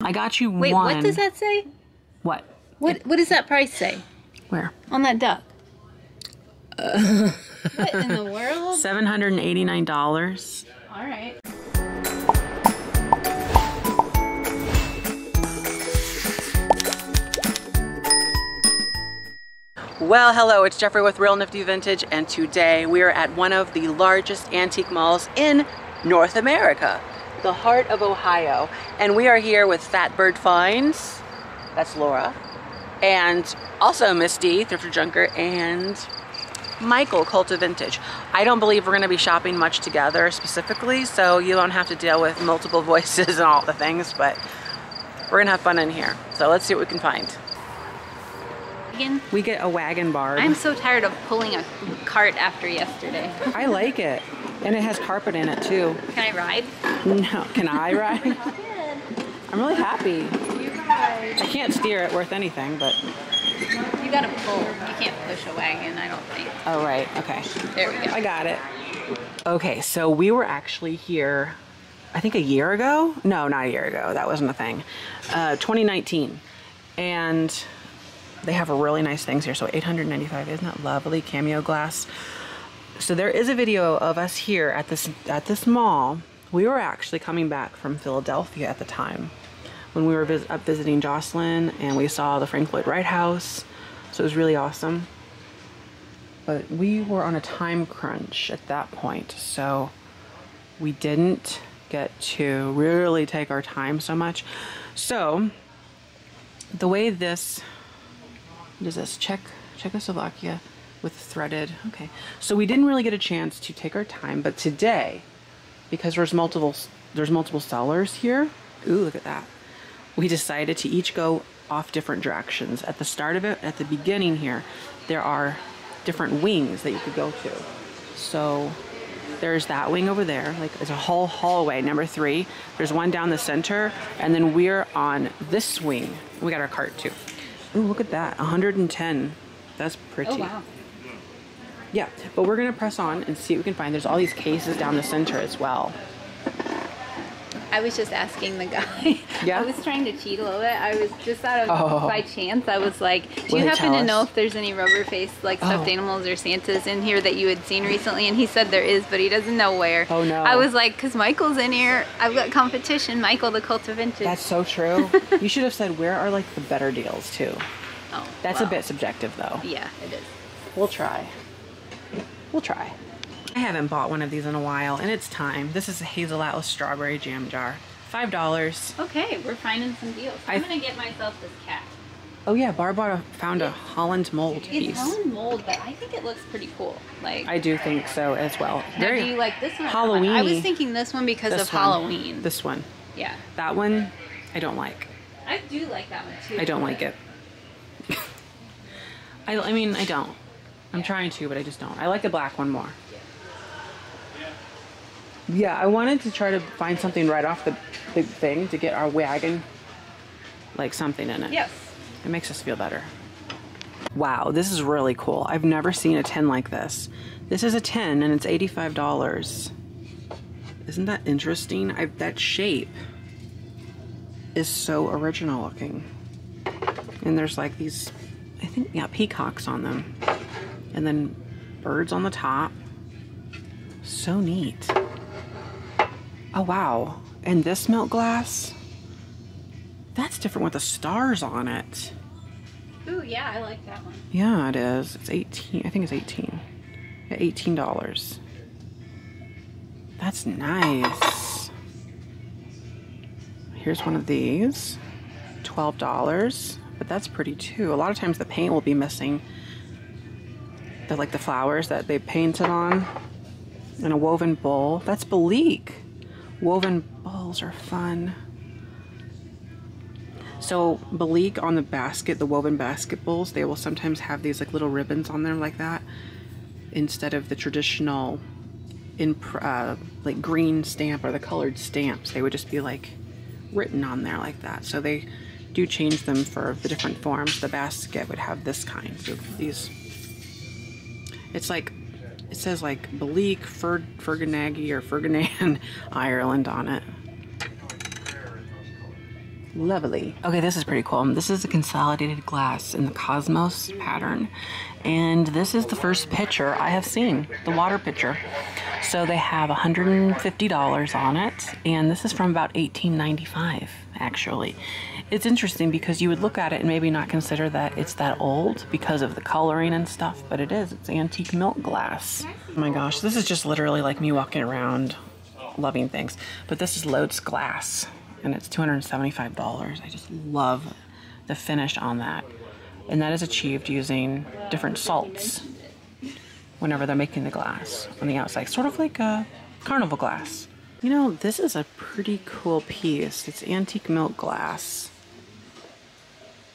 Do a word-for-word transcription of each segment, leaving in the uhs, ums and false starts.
I got you Wait, one. Wait, what does that say? What? What What does that price say? Where? On that duck. Uh. What in the world? seven hundred eighty-nine dollars. All right. Well, hello, it's Jeffrey with Real Nifty Vintage, and today we are at one of the largest antique malls in North America, the heart of Ohio. And we are here with Fat Bird Finds, that's Laura, and also Miss D, Thrifter Junker, and Michael, Cult of Vintage. I don't believe we're going to be shopping much together specifically, so you don't have to deal with multiple voices and all the things, but we're going to have fun in here. So let's see what we can find. We get a wagon bar. I'm so tired of pulling a cart after yesterday. I like it. And it has carpet in it too. Can I ride? No. Can I ride? I'm really happy. You ride. I can't steer it worth anything, but. You gotta pull. You can't push a wagon, I don't think. Oh, right. Okay. There we go. I got it. Okay, so we were actually here, I think a year ago? No, not a year ago. That wasn't a thing. Uh, twenty nineteen. And they have really nice things here. So eight hundred ninety-five, isn't that lovely? Cameo glass. So there is a video of us here at this at this mall. We were actually coming back from Philadelphia at the time when we were vis up visiting Jocelyn, and we saw the Frank Lloyd Wright house. So it was really awesome. But we were on a time crunch at that point, so we didn't get to really take our time so much. So the way this What is this? Czech, Czechoslovakia with threaded. Okay. So we didn't really get a chance to take our time, but today, because there's multiple, there's multiple sellers here. Ooh, look at that. We decided to each go off different directions. At the start of it, at the beginning here, there are different wings that you could go to. So there's that wing over there. Like it's a whole hallway, number three. There's one down the center, and then we're on this wing. We got our cart too. Ooh, look at that, one hundred ten. That's pretty. Oh, wow. Yeah, but we're gonna press on and see what we can find. There's all these cases down the center as well. I was just asking the guy. Yeah? I was trying to cheat a little bit. I was just out of, oh. by chance, I was like, do Will you happen to us? know if there's any rubber-faced, like, stuffed oh. animals or Santas in here that you had seen recently? And he said there is, but he doesn't know where. Oh, no. I was like, because Michael's in here. I've got competition. Michael, the Cult of Vintage. That's so true. You should have said, where are, like, the better deals, too? Oh, That's well. a bit subjective, though. Yeah, it is. We'll try. We'll try. I haven't bought one of these in a while, and it's time. This is a Hazel Atlas strawberry jam jar. five dollars. Okay, we're finding some deals. I'm going to get myself this cat. Oh yeah, Barbara found yeah. a Holland Mold it's piece. It's Holland Mold, but I think it looks pretty cool. Like I do think so as well. Now, do you like this one? Halloween. I was thinking this one because this of one. Halloween. This one. Yeah. That one, I don't like. I do like that one too. I don't like it. I, I mean, I don't. I'm yeah. trying to, but I just don't. I like the black one more. Yeah, I wanted to try to find something right off the big thing to get our wagon, like something in it. Yes. It makes us feel better. Wow, this is really cool. I've never seen a tin like this. This is a tin and it's eighty-five dollars. Isn't that interesting? I, that shape is so original looking. And there's like these, I think, yeah, peacocks on them. And then birds on the top. So neat. Oh wow, and this milk glass, that's different with the stars on it. Ooh, yeah, I like that one. Yeah, it is. It's eighteen, I think it's eighteen. eighteen dollars. That's nice. Here's one of these, twelve dollars, but that's pretty too. A lot of times the paint will be missing. They're like the flowers that they painted on. And a woven bowl, that's Belleek. Woven bowls are fun. So Belleek on the basket, the woven basket bowls, they will sometimes have these like little ribbons on there like that instead of the traditional in uh, like green stamp or the colored stamps. They would just be like written on there like that. So they do change them for the different forms. The basket would have this kind. So these, it's like, it says like Belleek, Fer Ferganagy or Ferganan, Ireland on it. Lovely. Okay, this is pretty cool. This is a consolidated glass in the Cosmos pattern. And this is the first pitcher I have seen, the water pitcher. So they have one hundred fifty dollars on it. And this is from about eighteen ninety-five, actually. It's interesting because you would look at it and maybe not consider that it's that old because of the coloring and stuff, but it is. It's antique milk glass. Oh my gosh, this is just literally like me walking around loving things. But this is Lode's glass. And it's two hundred seventy-five dollars. I just love the finish on that. And that is achieved using different salts whenever they're making the glass on the outside, sort of like a carnival glass. You know, this is a pretty cool piece. It's antique milk glass.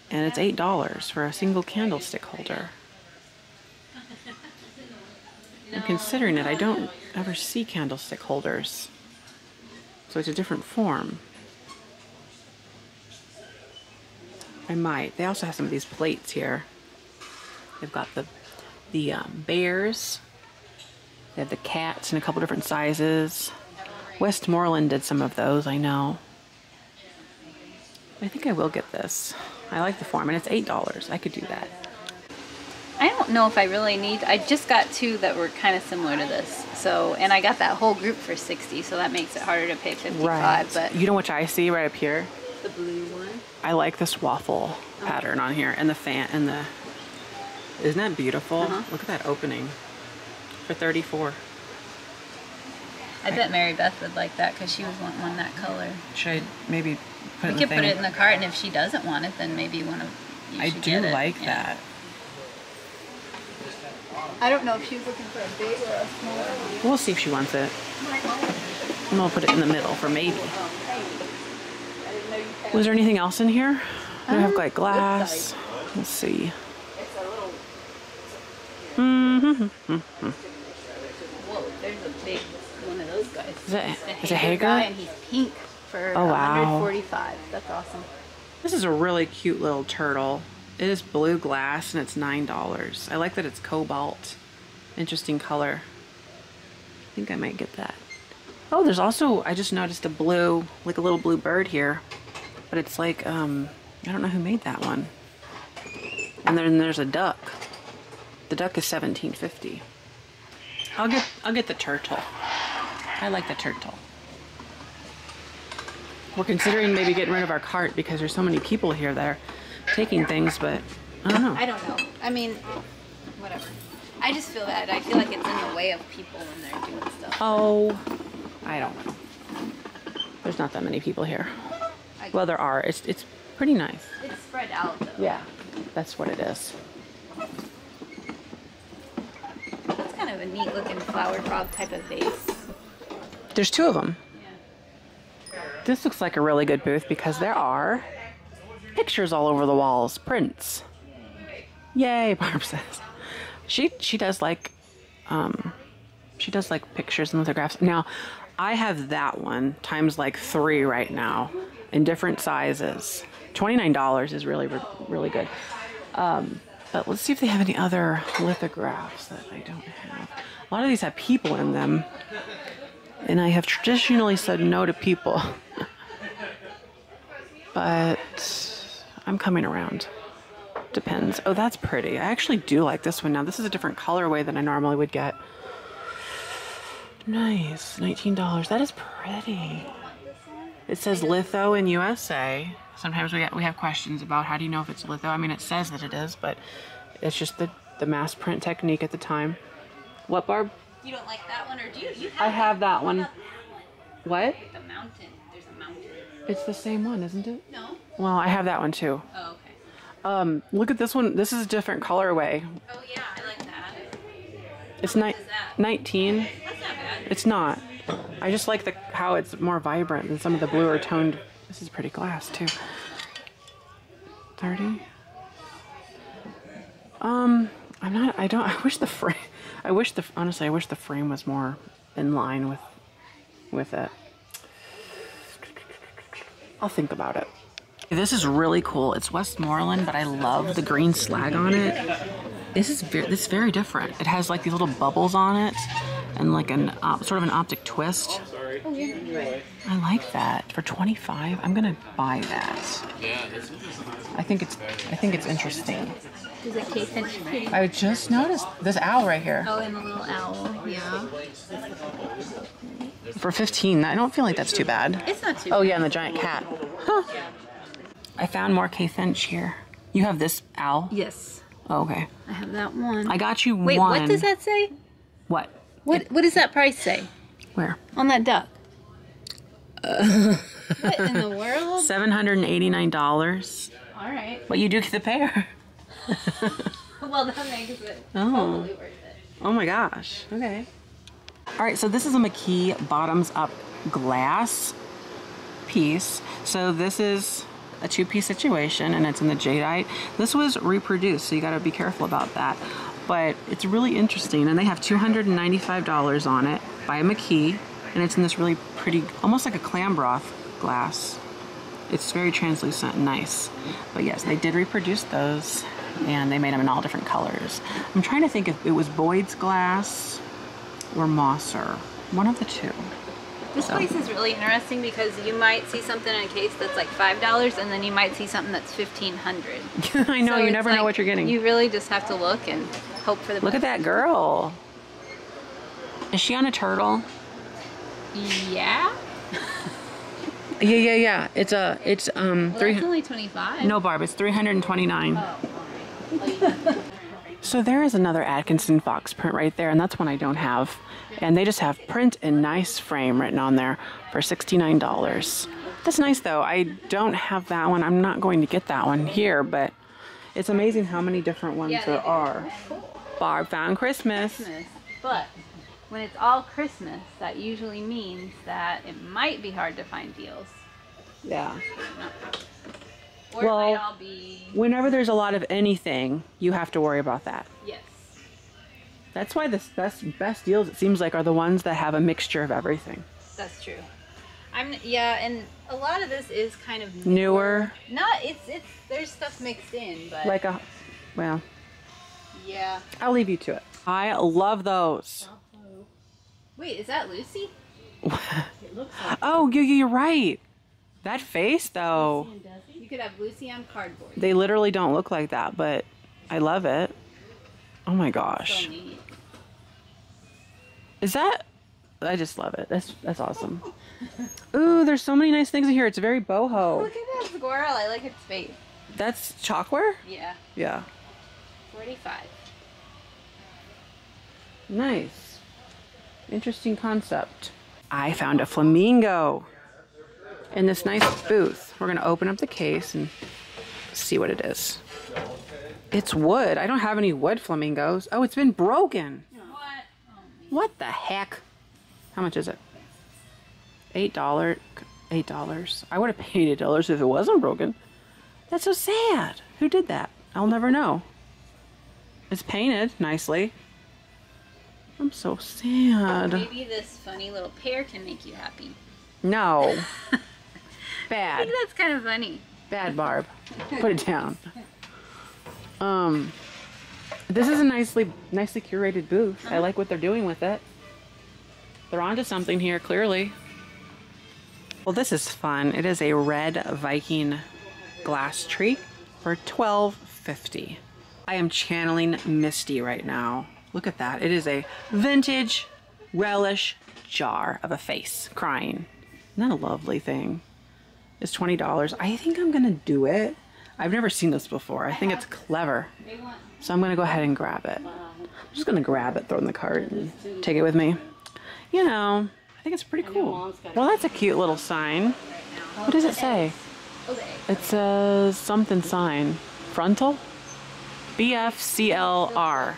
And it's eight dollars for a single candlestick holder. And considering it, I don't ever see candlestick holders. So it's a different form. I might. They also have some of these plates here. They've got the the um, bears. They have the cats in a couple different sizes. Westmoreland did some of those, I know. I think I will get this. I like the form, and it's eight dollars. I could do that. I don't know if I really need... I just got two that were kind of similar to this. So, and I got that whole group for sixty, so that makes it harder to pay fifty-five. Right. But you know which I see right up here? The blue one. I like this waffle oh. pattern on here, and the fan, and the, isn't that beautiful? Uh-huh. Look at that opening for thirty-four. I, I bet Mary Beth would like that because she was wanting one that color. Should I maybe put we it in could the put it in the cart, and if she doesn't want it, then maybe one of you I do get it. like yeah. that. I don't know if she's looking for a big or a smaller one. We'll see if she wants it. And we'll put it in the middle for maybe. Was there anything else in here? I um, have like glass. Let's see. Mm-hmm. Mm-hmm. Whoa, there's a big one of those guys. Is it, it's a Hager guy, and he's pink for oh, wow. one hundred forty-five dollars. That's awesome. This is a really cute little turtle. It is blue glass, and it's nine dollars. I like that it's cobalt. Interesting color. I think I might get that. Oh, there's also, I just noticed a blue, like a little blue bird here. But it's like, um, I don't know who made that one. And then there's a duck. The duck is seventeen fifty. I'll get, I'll get the turtle. I like the turtle. We're considering maybe getting rid of our cart because there's so many people here that are taking things, but I don't know. I don't know. I mean, whatever. I just feel that. I feel like it's in the way of people when they're doing stuff. Oh, I don't know. There's not that many people here. Well, there are. It's, it's pretty nice. It's spread out, though. Yeah, that's what it is. That's kind of a neat-looking flower prop type of vase. There's two of them. Yeah. This looks like a really good booth because there are pictures all over the walls. Prints. Yay, Barb says. She, she does like, um, she does like pictures and lithographs. Now, I have that one times like three right now. In different sizes. twenty-nine dollars is really, really good. Um, but let's see if they have any other lithographs that I don't have. A lot of these have people in them. And I have traditionally said no to people. But I'm coming around. Depends. Oh, that's pretty. I actually do like this one now. This is a different colorway than I normally would get. Nice. nineteen dollars. That is pretty. It says litho in U S A. Sometimes we have, we have questions about how do you know if it's litho. I mean, it says that it is, but it's just the, the mass print technique at the time. What, Barb? You don't like that one, or do you? you have I have that, that one. That one. What? The mountain. There's a mountain. It's the same one, isn't it? No. Well, I have that one, too. Oh, okay. Um, look at this one. This is a different colorway. Oh, yeah. I like that. It's ni that? nineteen. That's not bad. It's not. I just like the how it's more vibrant than some of the bluer toned. This is pretty glass too. thirty. Um, I'm not. I don't. I wish the frame. I wish the honestly. I wish the frame was more in line with with it. I'll think about it. This is really cool. It's Westmoreland, but I love the green slag on it. This is very, this is very different. It has like these little bubbles on it. And like an op, sort of an optic twist. Oh, sorry. Oh, yeah. I like that for twenty-five. I'm gonna buy that. Yeah, I think it's I think it's interesting. Is it Kay Finch? I just noticed this owl right here. Oh, and a little owl, yeah. For fifteen, I don't feel like that's too bad. It's not too bad. Oh yeah, and the giant cat. Huh. I found more Kay Finch here. You have this owl? Yes. Oh, okay. I have that one. I got you Wait, one. Wait, what does that say? What? What What does that price say? Where? On that duck. Uh. What in the world? seven hundred eighty-nine dollars. All right. But you do get the pair. Well, that makes it oh. totally worth it. Oh my gosh. Okay. All right, so this is a McKee bottoms up glass piece. So this is a two-piece situation, and it's in the jadeite. This was reproduced, so you gotta be careful about that. But it's really interesting, and they have two hundred ninety-five dollars on it by McKee, and it's in this really pretty, almost like a clam broth glass. It's very translucent and nice. But yes, they did reproduce those, and they made them in all different colors. I'm trying to think if it was Boyd's glass or Mosser, one of the two. This so. place is really interesting because you might see something in a case that's like five dollars, and then you might see something that's fifteen hundred dollars. I know, so you never like, know what you're getting. You really just have to look and hope for the best. Look at that girl. Is she on a turtle? Yeah. yeah, yeah, yeah. It's a, it's, um, well, three, that's only twenty-five. No, Barb, it's three hundred twenty-nine dollars. Oh. So there is another Atkinson Fox print right there, and that's one I don't have. And they just have print and nice frame written on there for sixty-nine dollars. That's nice though. I don't have that one. I'm not going to get that one here, but it's amazing how many different ones yeah, there are. Cool. Barb found Christmas. Christmas. But when it's all Christmas, that usually means that it might be hard to find deals. Yeah. Or well, it might all be... whenever there's a lot of anything, you have to worry about that. Yes. That's why the best, best deals, it seems like, are the ones that have a mixture of everything. That's true. I'm yeah, and a lot of this is kind of newer. newer. No, it's it's there's stuff mixed in, but like a well. Yeah. I'll leave you to it. I love those. Wait, is that Lucy? It looks like oh, you you're right. That face though. You could have Lucy on cardboard. They literally don't look like that, but I love it. Oh my gosh. So neat. Is that I just love it. That's that's awesome. Ooh, there's so many nice things in here. It's very boho. Look at that squirrel. I like its face. That's chalkware? Yeah. Yeah. forty-five. Nice. Interesting concept. I found a flamingo in this nice booth. We're going to open up the case and see what it is. It's wood. I don't have any wood flamingos. Oh, it's been broken. What? What the heck? How much is it? Eight dollars. Eight dollars. I would have paid eight dollars if it wasn't broken. That's so sad. Who did that? I'll never know. It's painted nicely. I'm so sad. Maybe this funny little pear can make you happy. No. Bad. I think that's kind of funny. Bad, Barb. Put it down. Um, this is a nicely, nicely curated booth. Uh-huh. I like what they're doing with it. They're onto something here, clearly. Well, this is fun. It is a red Viking glass tree for twelve fifty. I am channeling Misty right now. Look at that. It is a vintage relish jar of a face crying. Isn't that a lovely thing? It's twenty dollars. I think I'm going to do it. I've never seen this before. I think it's clever. So I'm going to go ahead and grab it. I'm just going to grab it, throw it in the cart, and take it with me. You know, I think it's pretty cool. Well, that's a cute little sign. What does it say? It says something sign. Frontal? B F C L R.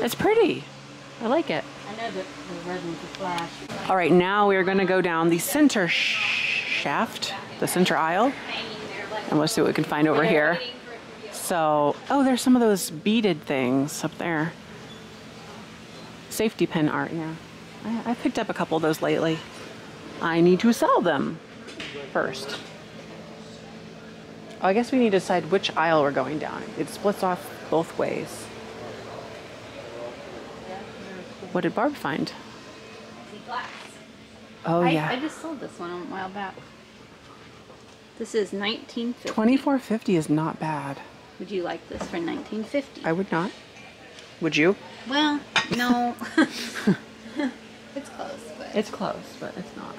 It's pretty. I like it. All right, now we are going to go down the center shaft, the center aisle. And let's see what we can find over here. So, oh, there's some of those beaded things up there. Safety pin art, yeah. I, I picked up a couple of those lately. I need to sell them first. Oh, I guess we need to decide which aisle we're going down. It splits off both ways. What did Barb find? Oh, I, yeah. I just sold this one a while back. This is nineteen fifty. twenty-four fifty is not bad. Would you like this for nineteen fifty? I would not. Would you? Well, no. It's close, but... It's close, but it's not.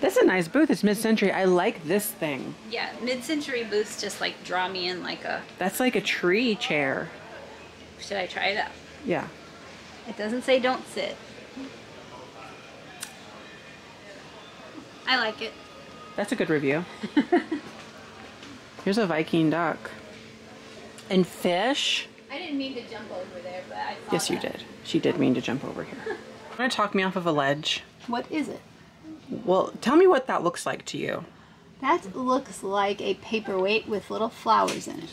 That's a nice booth. It's mid-century. I like this thing. Yeah, mid-century booths just like draw me in like a... That's like a tree chair. Should I try it out? Yeah. It doesn't say don't sit. I like it. That's a good review. Here's a Viking duck. And fish. I didn't mean to jump over there, but I saw Yes, that. You did. She did mean to jump over here. You want to talk me off of a ledge? What is it? Well, tell me what that looks like to you. That looks like a paperweight with little flowers in it.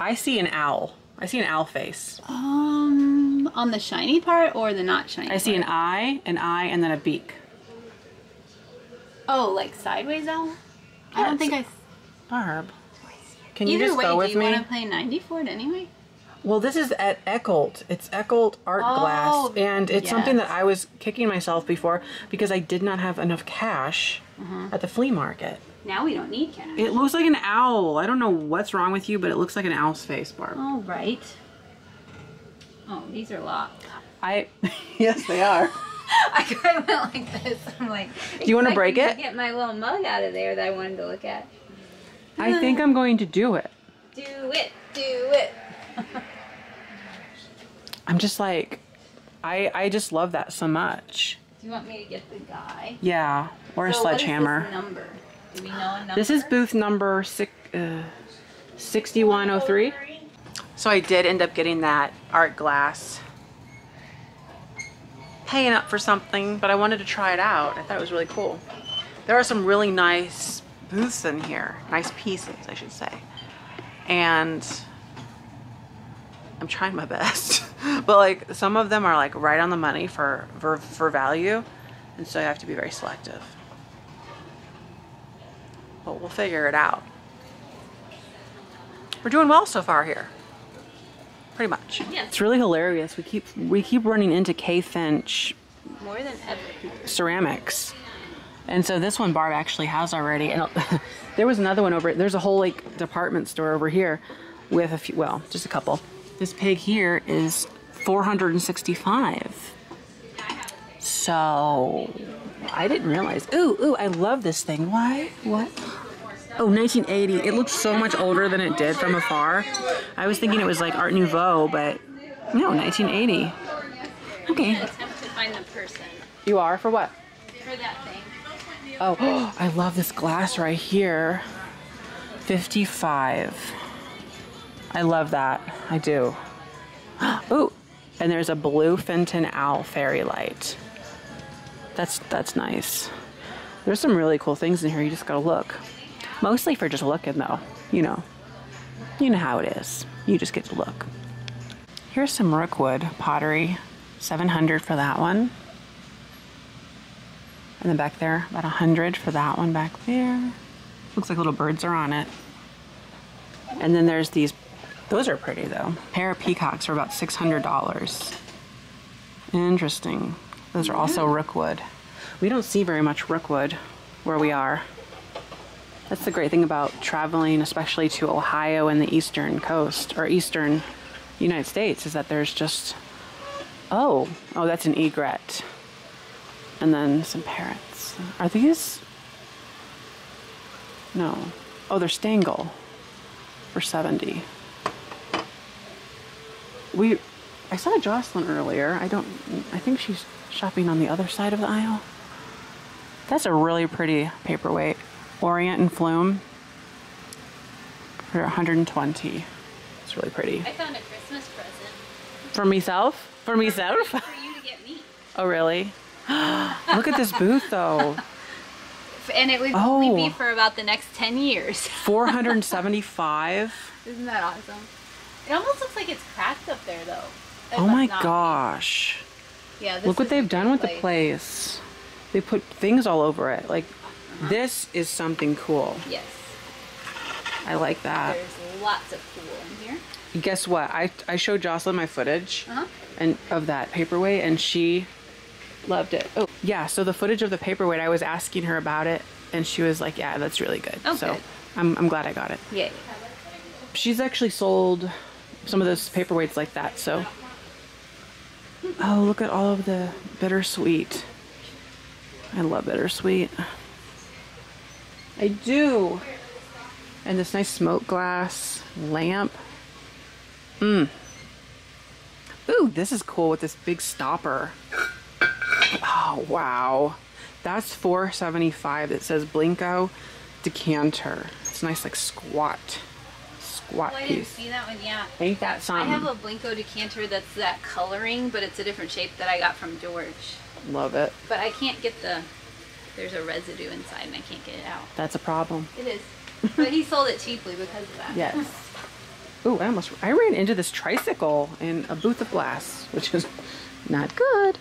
I see an owl. I see an owl face. Um, on the shiny part or the not shiny part? I see an eye, an eye, and then a beak. Oh, like sideways owl? I don't think I... Barb, can you just go with me? Either way, do you want to play ninety for it anyway? Well, this is at Eickholt. It's Eickholt Art Glass, oh, and it's yes. something that I was kicking myself before because I did not have enough cash uh-huh. at the flea market. Now we don't need cash. It looks like an owl. I don't know what's wrong with you, but it looks like an owl's face, Barb. All right. Oh, these are locked. I yes, they are. I kind of went like this. I'm like, do you want to break it? Get my little mug out of there that I wanted to look at. I think I'm going to do it. Do it. Do it. I'm just like, I I just love that so much. Do you want me to get the guy? Yeah, or so a sledgehammer. What is this number? Do we know a number? This is booth number six, uh, sixty-one oh three. So I did end up getting that art glass. Paying up for something, but I wanted to try it out. I thought it was really cool. There are some really nice booths in here. Nice pieces, I should say. And... I'm trying my best, but like some of them are like right on the money for, for for value, and so you have to be very selective. But we'll figure it out. We're doing well so far here, pretty much. Yeah. It's really hilarious. We keep we keep running into Kay Finch more than ever ceramics, and so this one Barb actually has already. And there was another one over. There's a whole like department store over here with a few. Well, just a couple. This pig here is four hundred sixty-five. So I didn't realize. Ooh, ooh, I love this thing. Why? What? Oh, nineteen eighty. It looks so much older than it did from afar. I was thinking it was like Art Nouveau, but no, nineteen eighty. Okay. I'm attempt to find the person. You are? For what? For that thing. Oh, oh, I love this glass right here. fifty-five. I love that. I do. Ooh, and there's a blue Fenton Owl fairy light. That's that's nice. There's some really cool things in here. You just gotta look. Mostly for just looking though. You know. You know how it is. You just get to look. Here's some Rookwood pottery. seven hundred for that one. And then back there, about one hundred for that one back there. Looks like little birds are on it. And then there's these. Those are pretty though. A pair of peacocks are about six hundred dollars. Interesting. Those are also Rookwood. We don't see very much Rookwood where we are. That's the great thing about traveling, especially to Ohio and the eastern coast, or eastern United States, is that there's just, oh, oh, that's an egret. And then some parrots. Are these? No. Oh, they're Stangle for seventy. We, I saw Jocelyn earlier. I don't, I think she's shopping on the other side of the aisle. That's a really pretty paperweight. Orient and Flume for one hundred twenty. It's really pretty. I found a Christmas present. For myself? For myself? For you to get me. Oh, really? Look at this booth though. And it would oh, only be for about the next ten years. four hundred seventy-five. Isn't that awesome? It almost looks like it's cracked up there, though. Oh my gosh. Yeah. Look what they've done with the place. They put things all over it. Like, uh-huh. This is something cool. Yes. I like that. There's lots of cool in here. And guess what? I, I showed Jocelyn my footage uh-huh. and of that paperweight, and she loved it. Oh yeah, so the footage of the paperweight, I was asking her about it and she was like, yeah, that's really good. Oh, so good. I'm, I'm glad I got it. Yay. She's actually sold some of those paperweights like that, so. Oh, look at all of the bittersweet. I love bittersweet. I do. And this nice smoke glass lamp. Mmm. Ooh, this is cool with this big stopper. Oh, wow. That's four seventy-five. It says Blenko decanter. It's nice, like squat. Squat oh, I piece. I didn't see that one, yeah. Ain't that something? I have a Blenko decanter that's that coloring, but it's a different shape that I got from George. Love it. But I can't get the, there's a residue inside and I can't get it out. That's a problem. It is. But he sold it cheaply because of that. Yes. Ooh, I almost, I ran into this tricycle in a booth of glass, which is not good.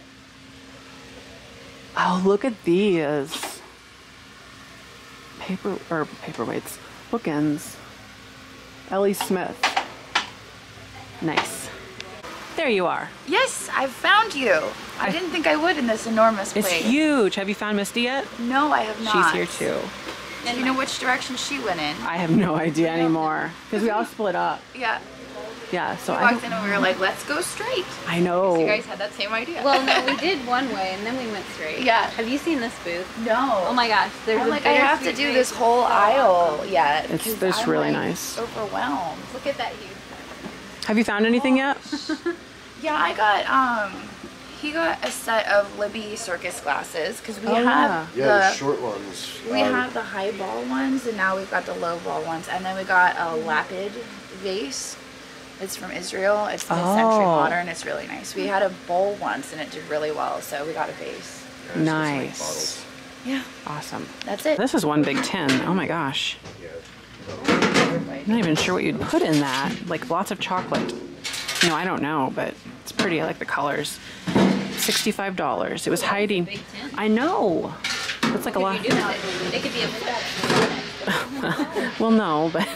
Oh, look at these. Paper, or paperweights. Bookends. Ellie Smith. Nice. There you are. Yes, I've found you. I didn't think I would in this enormous place. It's huge. Have you found Misty yet? No, I have not. She's here too. And you know which direction she went in? I have no idea anymore because we all split up. Yeah. Yeah. So we I walked in and we were like, let's go straight. I know. You guys had that same idea. Well, no, we did one way and then we went straight. Yeah. Have you seen this booth? No. Oh my gosh. There's I'm a like I have to do this whole aisle yet. It's this I'm really like nice. Overwhelmed. Look at that huge. Have you found anything yet? Yeah, I got. Um, he got a set of Libby circus glasses because we oh, have yeah. the, yeah, the short ones. We um, have the high ball ones, and now we've got the low ball ones, and then we got a Lapid vase. It's from Israel. It's mid-century oh. modern. It's really nice. We had a bowl once, and it did really well, so we got a vase. Yeah, nice. Yeah. Awesome. That's it. This is one big tin. Oh my gosh. Yeah. I'm not even sure what you'd put in that. Like lots of chocolate. No, I don't know, but it's pretty. I like the colors. sixty-five dollars. It was hiding. I know. That's like a lot. It could be a well, no, but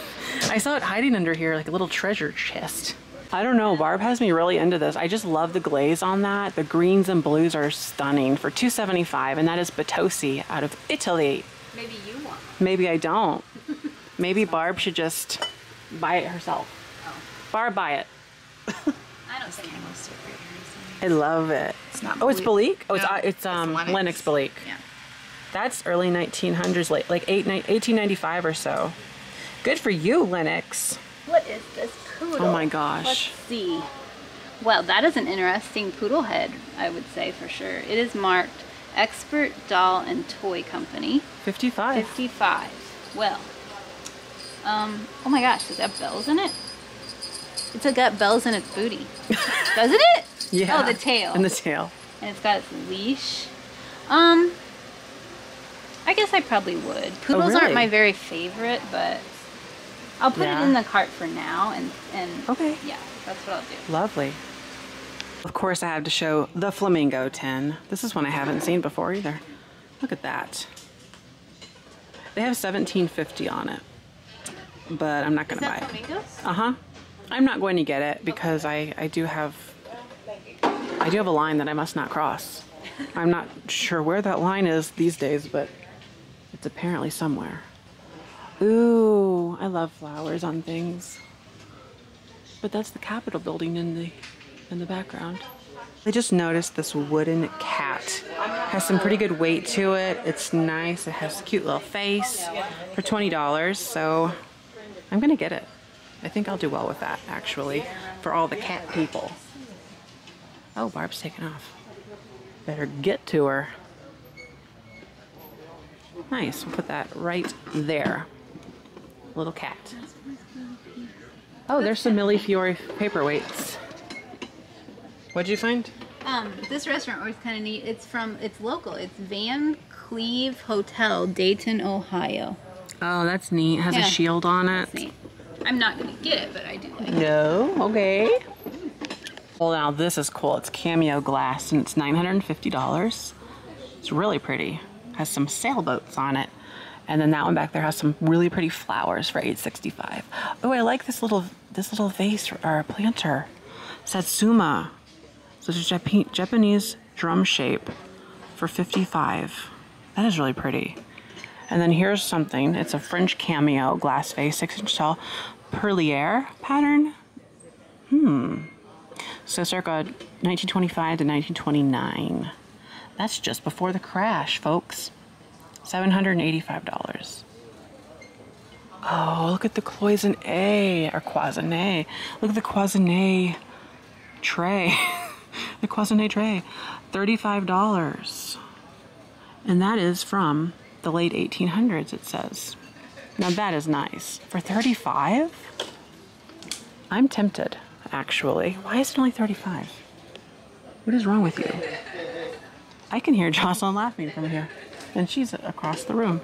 I saw it hiding under here like a little treasure chest. I don't know. Barb has me really into this. I just love the glaze on that. The greens and blues are stunning for two seventy-five, and that is Bitossi out of Italy. Maybe you want one. Maybe I don't. Maybe Barb should just buy it herself. Oh. Barb, buy it. I don't think I'm most afraid of it. I love it. It's not. Oh, Belleek. It's Belleek. Oh, no, it's it's um it's Lennox Belleek. Yeah. That's early nineteen hundreds, late like eight, eighteen ninety-five or so. Good for you, Lennox. What is this poodle? Oh my gosh. Let's see. Well, that is an interesting poodle head. I would say for sure. It is marked Expert Doll and Toy Company. Fifty-five. Fifty-five. Well. Um, oh my gosh, does it have bells in it? It's like got bells in its booty. Doesn't it? Yeah. Oh, the tail. And the tail. And it's got its leash. Um, I guess I probably would. Poodles oh, really? aren't my very favorite, but I'll put yeah. it in the cart for now. And, and okay. Yeah, that's what I'll do. Lovely. Of course, I have to show the flamingo tin. This is one I haven't seen before either. Look at that. They have seventeen fifty on it. But I'm not going to buy it. Uh-huh. I'm not going to get it because I, I do have I do have a line that I must not cross. I'm not sure where that line is these days, but it's apparently somewhere. Ooh, I love flowers on things. But that's the Capitol building in the in the background. I just noticed this wooden cat. Has some pretty good weight to it. It's nice. It has a cute little face for twenty dollars, so I'm gonna get it. I think I'll do well with that, actually, for all the cat people. Oh, Barb's taking off. Better get to her. Nice, we'll put that right there. Little cat. Oh, there's some Millefiori paperweights. What'd you find? Um, this restaurant was kind of neat. It's from, it's local. It's Van Cleve Hotel, Dayton, Ohio. Oh, that's neat. It has yeah. a shield on it. That's neat. I'm not going to get it, but I do like it. No? Okay. Well, now this is cool. It's cameo glass, and it's nine hundred fifty dollars. It's really pretty. It has some sailboats on it. And then that one back there has some really pretty flowers for eight sixty-five. Oh, I like this little this little vase or planter. Satsuma. So it's a Japanese drum shape. for fifty-five dollars. That is really pretty. And then here's something. It's a French cameo glass vase, six inch tall, perlier pattern. Hmm. So circa nineteen twenty-five to nineteen twenty-nine. That's just before the crash, folks. seven hundred eighty-five dollars. Oh, look at the cloisonne, or cloisonne. Look at the cloisonne tray. The cloisonne tray, thirty-five dollars. And that is from the late eighteen hundreds, it says. Now that is nice. For thirty-five? I'm tempted, actually. Why is it only thirty-five? What is wrong with you? I can hear Jocelyn laughing from here, and she's across the room.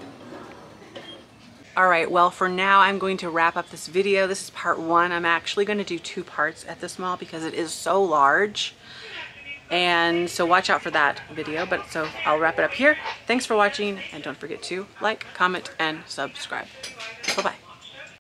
All right, well, for now, I'm going to wrap up this video. This is part one. I'm actually going to do two parts at this mall because it is so large. And so watch out for that video, but so I'll wrap it up here. Thanks for watching, and don't forget to like, comment, and subscribe. Bye-bye.